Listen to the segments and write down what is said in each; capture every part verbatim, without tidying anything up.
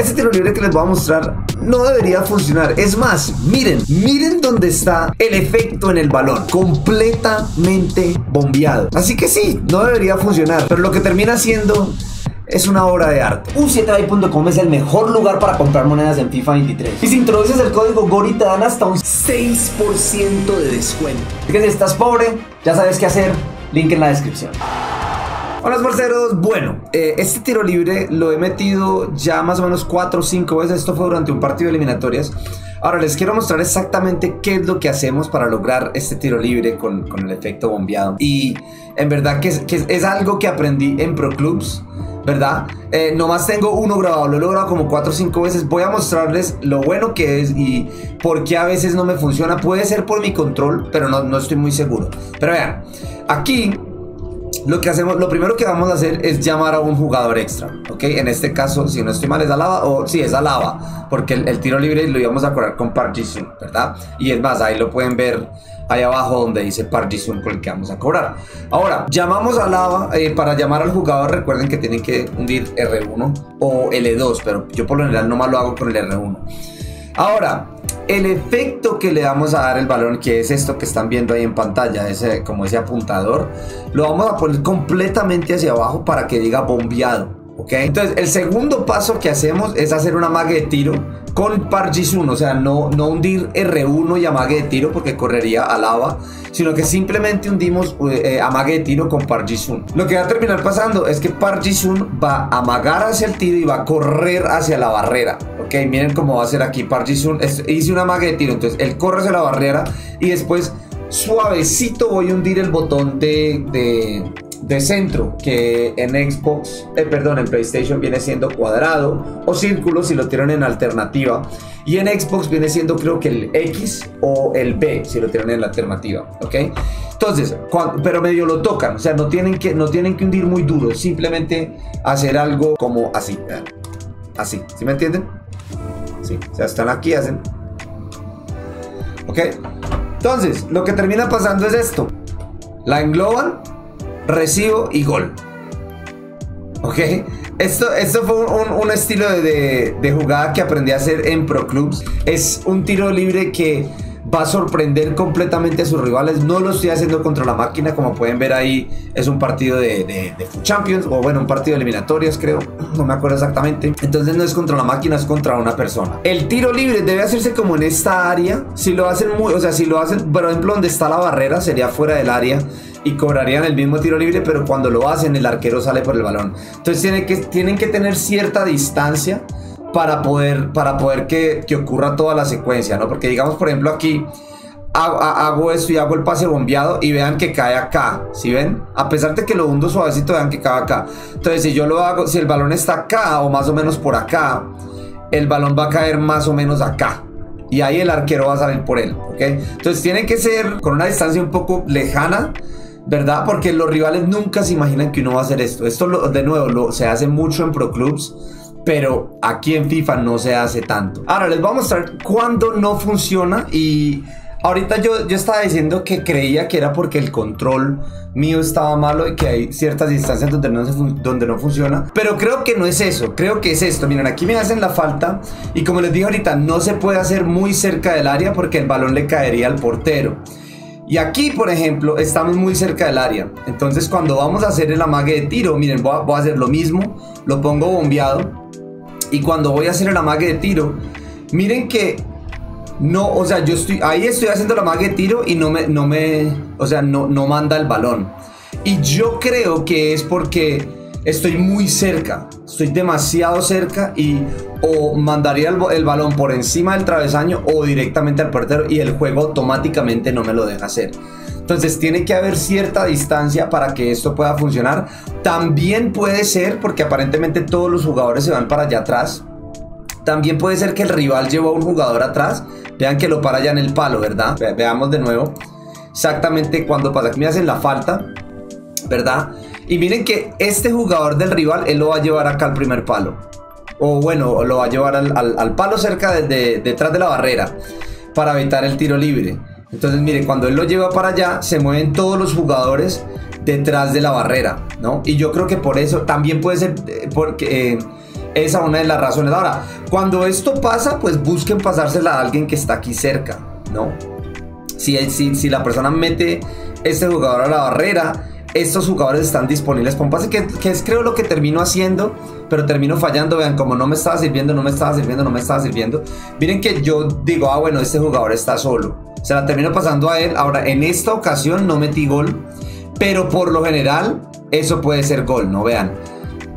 Este tiro libre que les voy a mostrar no debería funcionar. Es más, miren, miren dónde está el efecto en el balón, completamente bombeado. Así que sí, no debería funcionar, pero lo que termina siendo es una obra de arte. u siete bay punto com es el mejor lugar para comprar monedas en FIFA veintitrés. Y si introduces el código Gori te dan hasta un seis por ciento de descuento. Así que si estás pobre, ya sabes qué hacer. Link en la descripción. Hola esparceros, bueno, eh, este tiro libre lo he metido ya más o menos cuatro o cinco veces. Esto fue durante un partido de eliminatorias. Ahora les quiero mostrar exactamente qué es lo que hacemos para lograr este tiro libre con, con el efecto bombeado. Y en verdad que es, que es algo que aprendí en Pro Clubs, ¿verdad? Eh, nomás tengo uno grabado, lo he logrado como cuatro o cinco veces. Voy a mostrarles lo bueno que es y por qué a veces no me funciona. Puede ser por mi control, pero no, no estoy muy seguro. Pero vean, aquí lo que hacemos, lo primero que vamos a hacer es llamar a un jugador extra, ¿ok? En este caso, si no estoy mal, es Alaba, o sí, es Alaba, porque el, el tiro libre lo íbamos a correr con Parjizun, ¿verdad? Y es más, ahí lo pueden ver, ahí abajo donde dice Parjizun con el que vamos a cobrar. Ahora, llamamos a Alaba, eh, para llamar al jugador, recuerden que tienen que hundir erre uno o ele dos, pero yo por lo general nomás lo hago con el erre uno. Ahora, el efecto que le vamos a dar el balón, que es esto que están viendo ahí en pantalla, ese, como ese apuntador, lo vamos a poner completamente hacia abajo para que diga bombeado, ¿ok? Entonces el segundo paso que hacemos es hacer un amague de tiro con Parjizun, o sea, no, no hundir erre uno y amague de tiro porque correría Alaba, sino que simplemente hundimos eh, amague de tiro con Parjizun. Lo que va a terminar pasando es que Parjizun va a amagar hacia el tiro y va a correr hacia la barrera. Ok, miren cómo va a ser aquí Parjizun, hice una amague de tiro, entonces él corre hacia la barrera y después suavecito voy a hundir el botón de... de de centro, que en Xbox, eh, perdón, en PlayStation viene siendo cuadrado o círculo si lo tiran en alternativa, y en Xbox viene siendo creo que el X o el B si lo tiran en la alternativa, ¿ok? Entonces, cuando, pero medio lo tocan, o sea, no tienen que, no tienen que hundir muy duro, simplemente hacer algo como así, así, ¿sí me entienden? Sí, o sea, están aquí, hacen, ¿ok? Entonces, lo que termina pasando es esto, la engloban, recibo y gol. Ok, esto, esto fue un, un estilo de, de, de jugada que aprendí a hacer en Pro Clubs. Es un tiro libre que va a sorprender completamente a sus rivales. No lo estoy haciendo contra la máquina, como pueden ver ahí es un partido de, de, de Champions, o bueno, un partido de eliminatorias creo, no me acuerdo exactamente. Entonces no es contra la máquina, es contra una persona. El tiro libre debe hacerse como en esta área. Si lo hacen muy, o sea, si lo hacen, por ejemplo, donde está la barrera, sería fuera del área y cobrarían el mismo tiro libre, pero cuando lo hacen el arquero sale por el balón. Entonces tienen que, tienen que tener cierta distancia para poder, para poder que, que ocurra toda la secuencia, ¿no? Porque digamos, por ejemplo, aquí hago, hago esto y hago el pase bombeado y vean que cae acá, ¿sí ven? A pesar de que lo hundo suavecito, vean que cae acá. Entonces si yo lo hago, si el balón está acá o más o menos por acá, el balón va a caer más o menos acá y ahí el arquero va a salir por él, ¿ok? Entonces tiene que ser con una distancia un poco lejana, ¿verdad? Porque los rivales nunca se imaginan que uno va a hacer esto. Esto lo, de nuevo lo, se hace mucho en Pro Clubs, pero aquí en FIFA no se hace tanto. Ahora les voy a mostrar cuándo no funciona. Y ahorita yo, yo estaba diciendo que creía que era porque el control mío estaba malo y que hay ciertas distancias donde no, se donde no funciona, pero creo que no es eso, creo que es esto. Miren, aquí me hacen la falta y como les dije ahorita, no se puede hacer muy cerca del área porque el balón le caería al portero. Y aquí, por ejemplo, estamos muy cerca del área. Entonces, cuando vamos a hacer el amague de tiro, miren, voy a, voy a hacer lo mismo, lo pongo bombeado. Y cuando voy a hacer el amague de tiro, miren que no, o sea, yo estoy ahí, estoy haciendo el amague de tiro y no me, no me, o sea, no, no manda el balón. Y yo creo que es porque estoy muy cerca, estoy demasiado cerca y o mandaría el, el balón por encima del travesaño o directamente al portero y el juego automáticamente no me lo deja hacer. Entonces tiene que haber cierta distancia para que esto pueda funcionar. También puede ser, porque aparentemente todos los jugadores se van para allá atrás, también puede ser que el rival llevó a un jugador atrás. Vean que lo para allá en el palo, ¿verdad? Ve veamos de nuevo exactamente cuando pasa. Aquí me hacen la falta, ¿verdad? Y miren que este jugador del rival, él lo va a llevar acá al primer palo. O bueno, lo va a llevar al, al, al palo cerca, de, de, detrás de la barrera, para evitar el tiro libre. Entonces miren, cuando él lo lleva para allá, se mueven todos los jugadores detrás de la barrera, ¿no? Y yo creo que por eso también puede ser porque, eh, Esa es una de las razones. Ahora, cuando esto pasa, pues busquen pasársela a alguien que está aquí cerca, ¿no? Si, si, si la persona mete este jugador a la barrera, estos jugadores están disponibles para un pase, que, que es creo lo que termino haciendo, pero termino fallando. Vean, como no me estaba sirviendo, no me estaba sirviendo, no me estaba sirviendo. Miren que yo digo, ah, bueno, este jugador está solo. Se la termino pasando a él. Ahora, en esta ocasión no metí gol, pero por lo general eso puede ser gol, ¿no? Vean,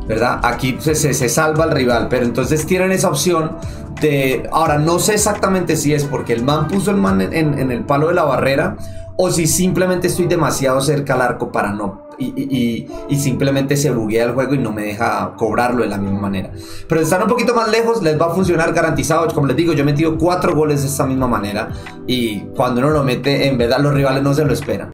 ¿verdad? Aquí se, se, se salva el rival, pero entonces tienen esa opción de... Ahora, no sé exactamente si es porque el man puso el man en, en, en el palo de la barrera, o si simplemente estoy demasiado cerca al arco para no... Y, y, y, y simplemente se buguea el juego y no me deja cobrarlo de la misma manera. Pero de estar un poquito más lejos les va a funcionar garantizado. Como les digo, yo he metido cuatro goles de esta misma manera, y cuando uno lo mete, en verdad los rivales no se lo esperan.